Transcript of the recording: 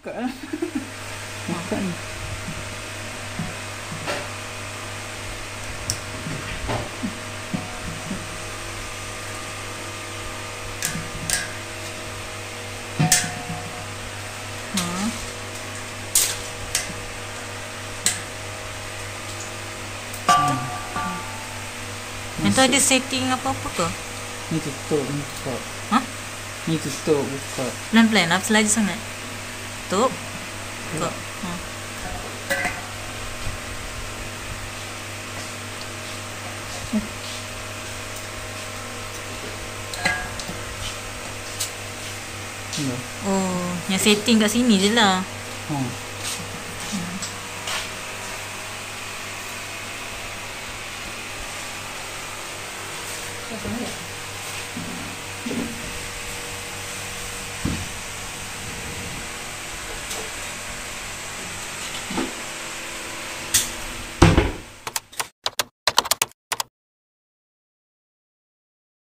Kat lah. Makan. Entah ada setting apa-apa ke? Ni tutup, ni buka. Ha? Ni tutup, buka. Pelan-pelan lah, selaju sangat. Tutup, buka. Ha. Oh, yang setting kat sini je lah. Ha.